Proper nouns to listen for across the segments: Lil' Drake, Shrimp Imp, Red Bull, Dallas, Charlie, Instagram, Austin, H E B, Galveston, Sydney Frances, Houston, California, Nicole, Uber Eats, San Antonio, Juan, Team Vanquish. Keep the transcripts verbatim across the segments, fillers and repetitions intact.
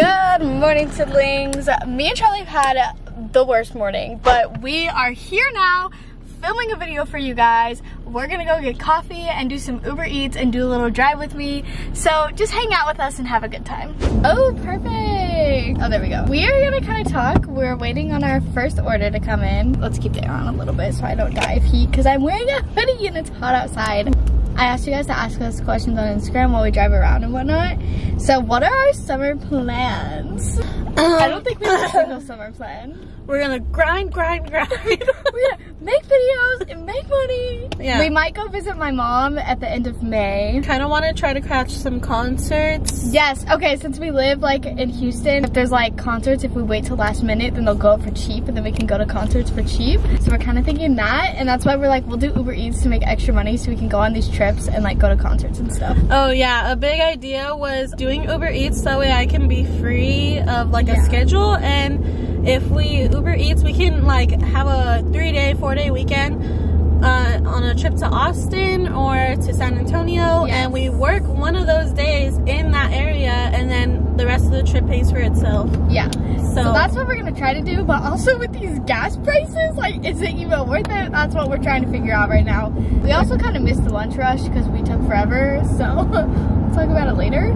Good morning, siblings. Me and Charlie have had the worst morning, but we are here now filming a video for you guys. We're gonna go get coffee and do some Uber Eats and do a little drive with me. So just hang out with us and have a good time. Oh, perfect. Oh, there we go. We are gonna kind of talk. We're waiting on our first order to come in. Let's keep the air on a little bit so I don't die of heat because I'm wearing a hoodie and it's hot outside. I asked you guys to ask us questions on Instagram while we drive around and whatnot. So what are our summer plans? Um, I don't think we have a single summer plan. We're gonna grind, grind, grind. We're gonna make videos and make money. Yeah. We might go visit my mom at the end of May. Kinda wanna try to catch some concerts. Yes, okay, since we live like in Houston, if there's like concerts, if we wait till last minute, then they'll go up for cheap and then we can go to concerts for cheap. So we're kinda thinking that, and that's why we're like, we'll do Uber Eats to make extra money so we can go on these trips and like go to concerts and stuff. Oh yeah, a big idea was doing Uber Eats, that way I can be free of like yeah. a schedule, and if we Uber Eats we can like have a three day, four day weekend uh, on a trip to Austin or to San Antonio, yes. and we work one of those days in that area and then the rest of the trip pays for itself. Yeah. So, so that's what we're gonna try to do, but also with these gas prices, like, is it even worth it? That's what we're trying to figure out right now. We also kind of missed the lunch rush because we took forever, so we'll talk about it later.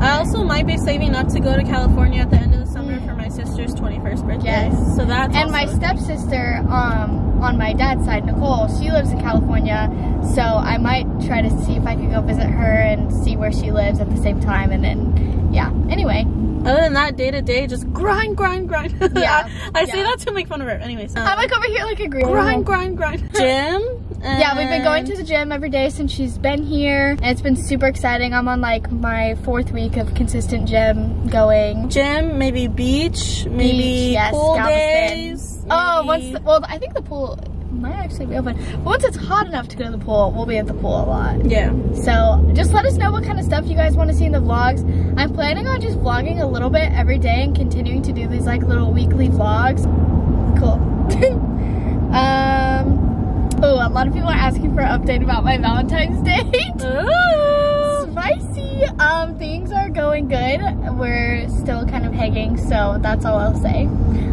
I also might be saving up to go to California at the end of the summer for my sister's twenty-first birthday. Yes. So that's and my stepsister um, on my dad's side, Nicole, she lives in California, so I might try to see if I could go visit her and see where she lives at the same time, and then, yeah, anyway. Other than that, day to day, just grind, grind, grind. Yeah. I, I yeah. say that to make fun of her. Anyways. Um, I'm like over here like a green. Grind, grind, grind. Gym. And yeah, we've been going to the gym every day since she's been here. And it's been super exciting. I'm on like my fourth week of consistent gym going. Gym, maybe beach, beach maybe yes, pool Galveston. days. Maybe. Oh, once, the, well, I think the pool might actually be open. But once it's hot enough to go to the pool, we'll be at the pool a lot. Yeah. So just let us know what kind of stuff you guys want to see in the vlogs. I'm planning on just vlogging a little bit every day and continuing to do these like little weekly vlogs. Cool. um, oh, a lot of people are asking for an update about my Valentine's date. Ooh. Spicy. Um, things are going good. We're still kind of hanging, so that's all I'll say.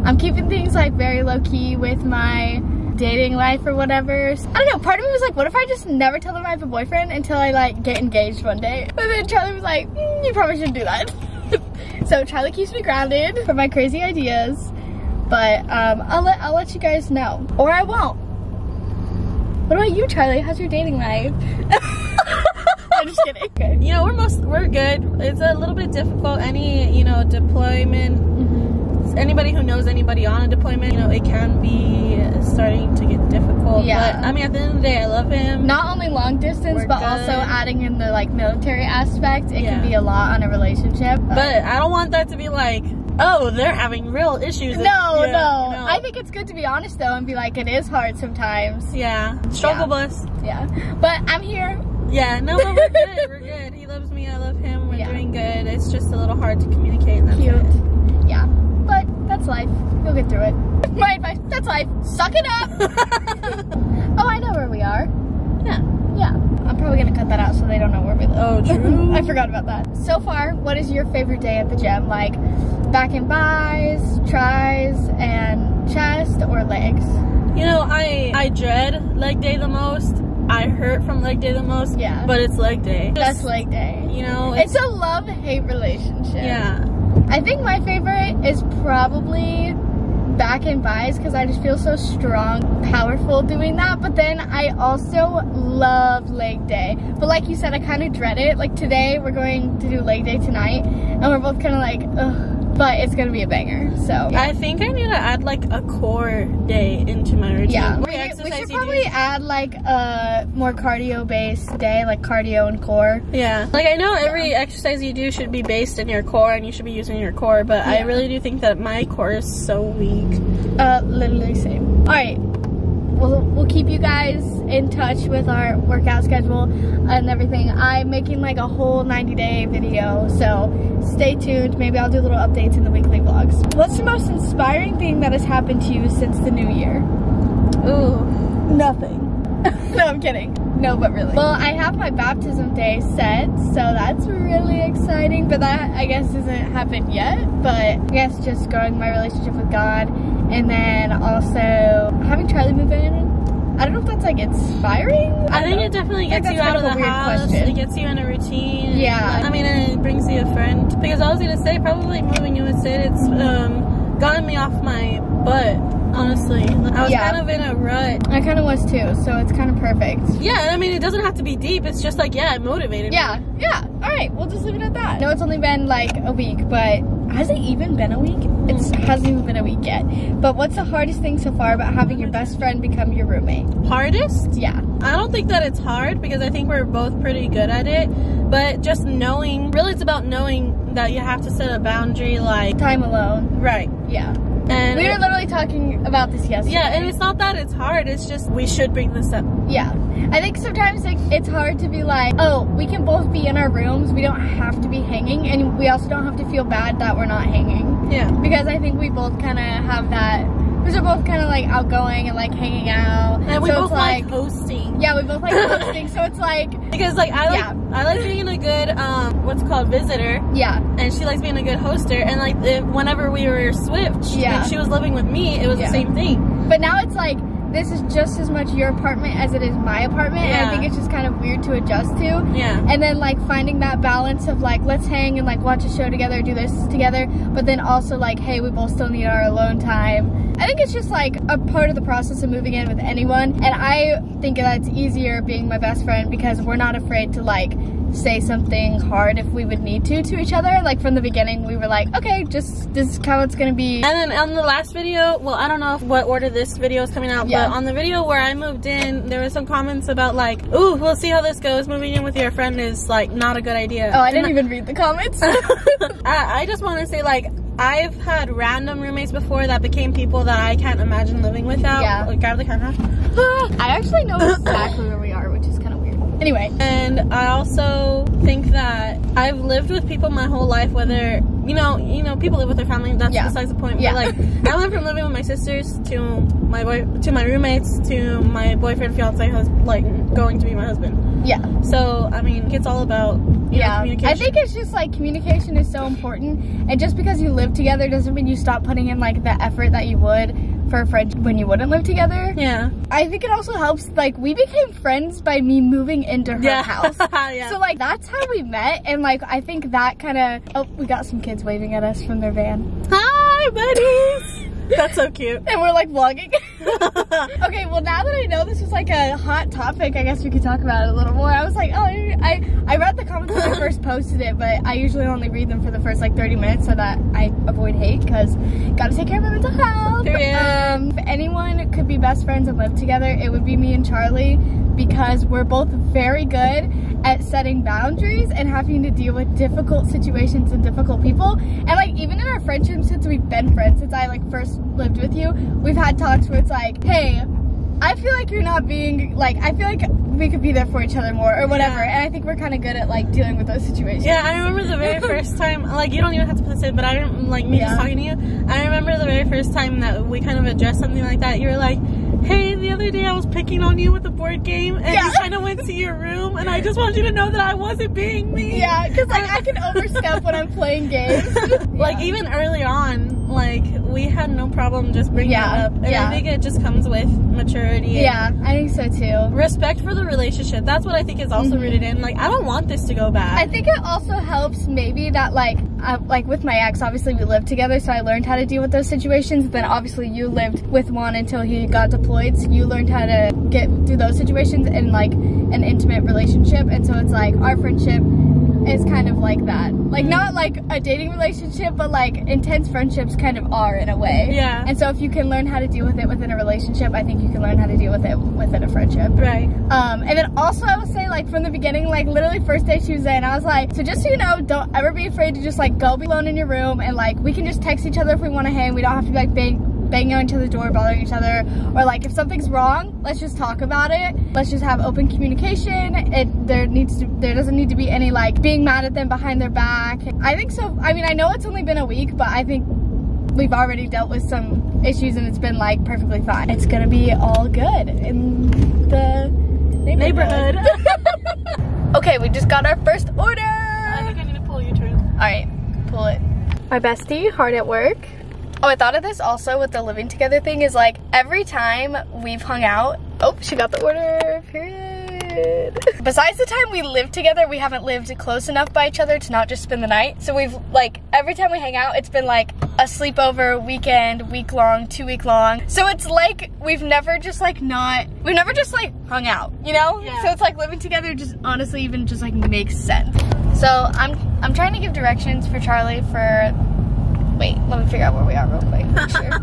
I'm keeping things like very low key with my dating life or whatever. I don't know, part of me was like, what if I just never tell them I have a boyfriend until I like get engaged one day? But then Charlie was like, mm, you probably shouldn't do that. So Charlie keeps me grounded for my crazy ideas, but um, I'll, let, I'll let you guys know, or I won't. What about you, Charlie? How's your dating life? I'm just kidding. Okay. You know, we're, most, we're good. It's a little bit difficult, any, you know, deployment, anybody who knows anybody on a deployment, you know, it can be starting to get difficult. Yeah. But I mean, at the end of the day, I love him. Not only long distance, We're but good. also adding in the like military aspect, it yeah. can be a lot on a relationship. But, but I don't want that to be like, oh, they're having real issues. No, yeah, no. You know. I think it's good to be honest though and be like, it is hard sometimes. Yeah. Struggle yeah. bus. Yeah. But I'm here. Yeah, no, but we're good. We're good. He loves me. I love him. We're yeah. doing good. It's just a little hard to communicate. That's Cute. It. Yeah. But that's life. You'll get through it. My advice, that's life. Suck it up. Oh, I know where we are. Yeah. Yeah. I'm probably going to cut that out so they don't know where we live. Oh, true. I forgot about that. So far, what is your favorite day at the gym? Like back and buys, tries, and chest, or legs? You know, I, I dread leg day the most. I hurt from leg day the most. Yeah. But it's leg day. That's Just, leg day. You know. It's, it's a love-hate relationship. Yeah. I think my favorite is probably back and buys because I just feel so strong, powerful doing that. But then I also love leg day. But like you said, I kind of dread it. Like today, we're going to do leg day tonight, and we're both kind of like, ugh. But it's gonna be a banger. So yeah. I think I need to add like a core day into my routine. Yeah, we, we should probably add like a more cardio-based day, like cardio and core. Yeah, like I know every yeah. exercise you do should be based in your core, and you should be using your core. But yeah. I really do think that my core is so weak. Uh, literally same. All right. We'll, we'll keep you guys in touch with our workout schedule and everything. I'm making like a whole ninety day video, so stay tuned. Maybe I'll do little updates in the weekly vlogs. What's the most inspiring thing that has happened to you since the new year? Ooh, nothing. No, I'm kidding. No, but really. Well, I have my baptism day set, so that's really exciting, but that, I guess, hasn't happened yet. But I guess just growing my relationship with God, and then also having Charlie move in. I don't know if that's like inspiring. I, I think know. It definitely gets you out of, of the house. Question. It gets you in a routine. Yeah. Like, I mean, and it brings you a friend. Because I was gonna say, probably moving in with Sid, it's um, gotten me off my butt. Honestly, I was yeah. kind of in a rut. I kind of was too, so it's kind of perfect. Yeah, I mean, it doesn't have to be deep. It's just like, yeah, it motivated yeah. me. Yeah, yeah. All right, we'll just leave it at that. No, it's only been like a week, but has it even been a week? It hasn't even been a week yet. But what's the hardest thing so far about having your best friend become your roommate? Hardest? Yeah. I don't think that it's hard because I think we're both pretty good at it. But just knowing, really it's about knowing that you have to set a boundary, like. Time alone. Right. Yeah. And we were literally talking about this yesterday. Yeah, and it's not that it's hard, it's just we should bring this up. Yeah. I think sometimes like, it's hard to be like, oh, we can both be in our rooms, we don't have to be hanging, and we also don't have to feel bad that we're not hanging. Yeah. Because I think we both kind of have that, because we're both kind of like outgoing and like hanging out. And we so both it's like, like hosting. Yeah, we both like hosting, so it's like. Because like I like, yeah. I like being a good, um, what's it called, visitor. Yeah. And she likes being a good hoster, and like if, whenever we were Swift, she, yeah. like, she was living with me, it was yeah. the same thing. But now it's like, this is just as much your apartment as it is my apartment, yeah. and I think it's just kind of weird to adjust to. Yeah. And then like finding that balance of like, let's hang and like watch a show together, do this together, but then also like, hey, we both still need our alone time. I think it's just like a part of the process of moving in with anyone, and I think that it's easier being my best friend because we're not afraid to like say something hard if we would need to to each other. Like from the beginning we were like, okay, just this is how it's gonna be. And then on the last video, well, I don't know if what order this video is coming out, yeah. but on the video where I moved in, there was some comments about like, ooh, we'll see how this goes, moving in with your friend is like not a good idea. Oh, I didn't and even I read the comments. I, I just want to say like, I've had random roommates before that became people that I can't imagine living without. Yeah. Like, grab the camera. I actually know exactly where we are, which is kind of weird. Anyway. And I also think that I've lived with people my whole life, whether, you know, you know, people live with their family, that's yeah. besides the point. Yeah. But like, I went from living with my sisters to my boy, to my roommates, to my boyfriend, fiance, husband, like, going to be my husband. Yeah. So, I mean, it's all about, you yeah. know, communication. I think it's just like, communication is so important, and just because you live together doesn't mean you stop putting in like the effort that you would for a friend when you wouldn't live together. Yeah. I think it also helps, like, we became friends by me moving into her yeah. house. yeah. So, like, that's how we met, and, like, I think that kind of... Oh, we got some kids waving at us from their van. Hi, buddies! That's so cute. And we're, like, vlogging. Okay, well, now that I know this was, like, a hot topic, I guess we could talk about it a little more. I was like, oh, I, I, I read the comments when I first posted it, but I usually only read them for the first, like, thirty minutes so that I avoid hate, because gotta take care of my mental health. Um, if anyone could be best friends and live together, it would be me and Charlie, because we're both very good at setting boundaries and having to deal with difficult situations and difficult people. And like even in our friendship, since we've been friends, since I like first lived with you, we've had talks where it's like, hey, I feel like you're not being, like, I feel like we could be there for each other more or whatever. Yeah. And I think we're kind of good at like dealing with those situations. Yeah, I remember the very first time, like you don't even have to put this in, but I don't, like me yeah. just talking to you, I remember the very first time that we kind of addressed something like that, you were like, hey, the other day I was picking on you with a board game, and yeah. you kind of went to your room, and I just wanted you to know that I wasn't being mean. Yeah, because like, I can overstep when I'm playing games. yeah. Like, even early on, like, we had no problem just bringing yeah. it up. And yeah. I think it just comes with maturity. Yeah, I think so too. Respect for the relationship. That's what I think is also mm-hmm. rooted in. Like, I don't want this to go bad. I think it also helps maybe that, like, I, like with my ex, obviously we lived together, so I learned how to deal with those situations. Then obviously you lived with Juan until he got deployed, so you learned how to get through those situations in like an intimate relationship. And so it's like our friendship is kind of like that. Like not like a dating relationship, but like intense friendships kind of are in a way. Yeah. And so if you can learn how to deal with it within a relationship, I think you can learn how to deal with it within a friendship. Right. Um, and then also I would say like from the beginning, like literally first day Tuesday, and I was like, so just so you know, don't ever be afraid to just like go be alone in your room, and like we can just text each other if we want to hang. We don't have to be like bang banging on each other's door, bothering each other, or like if something's wrong, let's just talk about it. Let's just have open communication. It there needs to there doesn't need to be any like being mad at them behind their back. I think so. I mean, I know it's only been a week, but I think we've already dealt with some issues and it's been like perfectly fine. It's gonna be all good in the neighborhood. neighborhood. Okay, we just got our first order. I think I need to pull a U-turn. All right, pull it. My bestie, hard at work. Oh, I thought of this also with the living together thing is like every time we've hung out, oh, she got the order, period. Besides the time we lived together, we haven't lived close enough by each other to not just spend the night. So we've like, every time we hang out, it's been like a sleepover, weekend, week long, two week long. So it's like, we've never just like not, we've never just like hung out, you know? Yeah. So it's like living together just honestly even just like makes sense. So I'm, I'm trying to give directions for Charlie for, wait, let me figure out where we are real quick. Sure.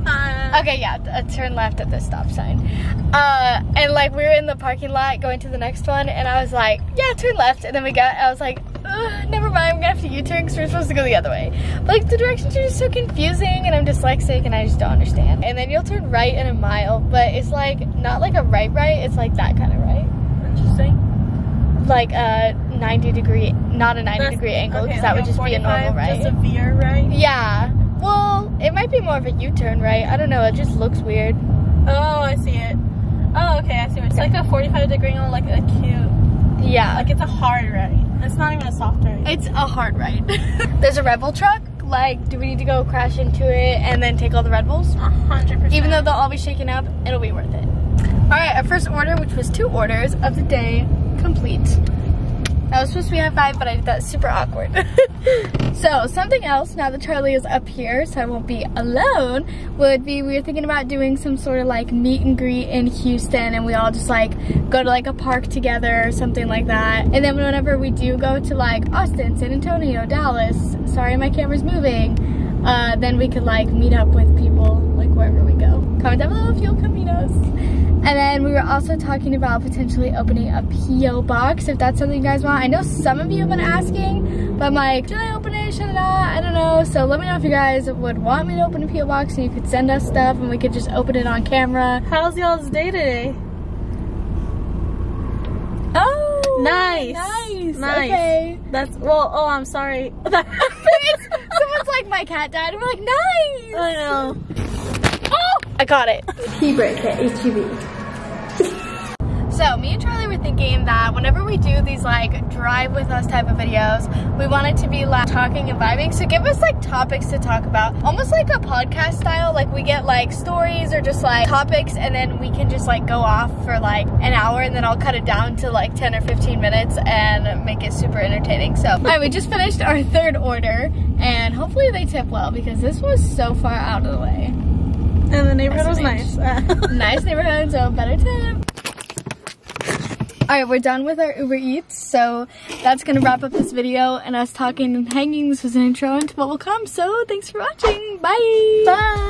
Okay, yeah, a turn left at this stop sign. Uh, and like we were in the parking lot going to the next one and I was like, yeah, turn left. And then we got, I was like, never mind, I'm gonna have to U-turn because we're supposed to go the other way. But like the directions are just so confusing and I'm dyslexic and I just don't understand. And then you'll turn right in a mile, but it's like not like a right right, it's like that kind of right. Interesting. Like a ninety degree, not a ninety degree angle because okay, that like would just be a normal right. Just a veer right? Yeah. Well, it might be more of a U-turn, right? I don't know, it just looks weird. Oh, I see it. Oh, okay, I see what it's okay. Like a forty-five degree angle, like a cute. Yeah. Like it's a hard right. It's not even a soft right. It's a hard right. There's a Red Bull truck. Like, do we need to go crash into it and then take all the Red Bulls? one hundred percent. Even though they'll all be shaken up, it'll be worth it. All right, our first order, which was two orders of the day, complete. I was supposed to be high five, but I did that super awkward. So something else, now that Charlie is up here, so I won't be alone, would be we were thinking about doing some sort of like meet and greet in Houston and we all just like go to like a park together or something like that. And then whenever we do go to like Austin, San Antonio, Dallas, sorry my camera's moving, uh, then we could like meet up with people like wherever we go. Comment down below if you'll come meet us. And then we were also talking about potentially opening a P O box, if that's something you guys want. I know some of you have been asking, but I'm like, should I open it, should I not? I don't know. So let me know if you guys would want me to open a P O box and you could send us stuff and we could just open it on camera. How's y'all's day today? Oh! Nice! Nice! Nice! Okay. That's, well, oh, I'm sorry. Someone's like, my cat died. And we're like, nice! I know. I got it. Tea break at H E B. So me and Charlie were thinking that whenever we do these like drive with us type of videos, we want it to be like talking and vibing. So give us like topics to talk about, almost like a podcast style. Like we get like stories or just like topics and then we can just like go off for like an hour and then I'll cut it down to like ten or fifteen minutes and make it super entertaining. So all right, we just finished our third order and hopefully they tip well because this was so far out of the way. And the neighborhood was nice. Nice neighborhood, so better tip. All right, we're done with our Uber Eats, so that's gonna wrap up this video and us talking and hanging. This was an intro into what will come, so thanks for watching. Bye. Bye.